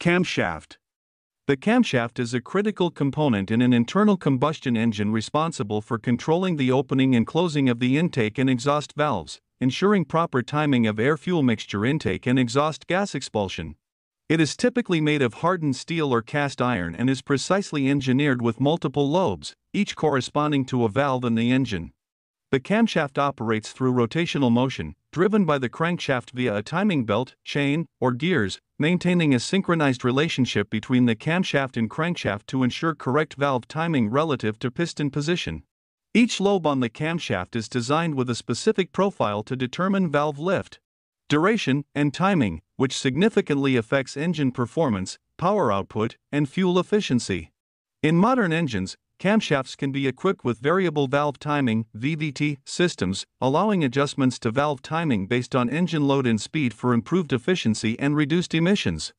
Camshaft. The camshaft is a critical component in an internal combustion engine responsible for controlling the opening and closing of the intake and exhaust valves, ensuring proper timing of air-fuel mixture intake and exhaust gas expulsion. It is typically made of hardened steel or cast iron and is precisely engineered with multiple lobes, each corresponding to a valve in the engine. The camshaft operates through rotational motion, driven by the crankshaft via a timing belt, chain, or gears, maintaining a synchronized relationship between the camshaft and crankshaft to ensure correct valve timing relative to piston position. Each lobe on the camshaft is designed with a specific profile to determine valve lift, duration, and timing, which significantly affects engine performance, power output, and fuel efficiency. In modern engines, camshafts can be equipped with variable valve timing (VVT) systems, allowing adjustments to valve timing based on engine load and speed for improved efficiency and reduced emissions.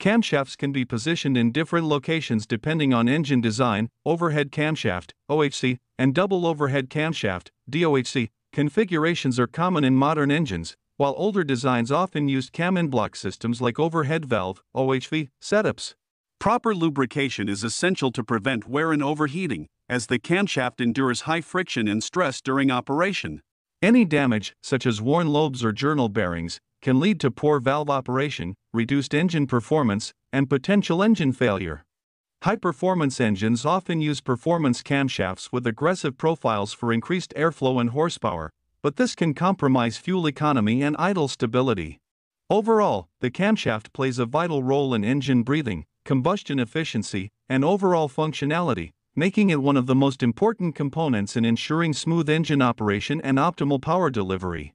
Camshafts can be positioned in different locations depending on engine design. Overhead camshaft (OHC) and double overhead camshaft (DOHC) configurations are common in modern engines, while older designs often used cam-in-block systems like overhead valve (OHV) setups. Proper lubrication is essential to prevent wear and overheating, as the camshaft endures high friction and stress during operation. Any damage, such as worn lobes or journal bearings, can lead to poor valve operation, reduced engine performance, and potential engine failure. High-performance engines often use performance camshafts with aggressive profiles for increased airflow and horsepower, but this can compromise fuel economy and idle stability. Overall, the camshaft plays a vital role in engine breathing, combustion efficiency, and overall functionality, making it one of the most important components in ensuring smooth engine operation and optimal power delivery.